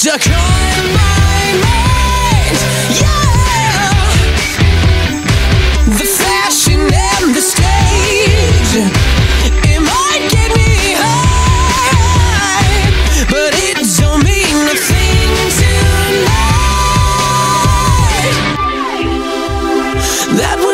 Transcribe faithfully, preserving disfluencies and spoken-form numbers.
To call my mind, yeah. The fashion and the stage, it might get me high, but it don't mean nothing tonight. That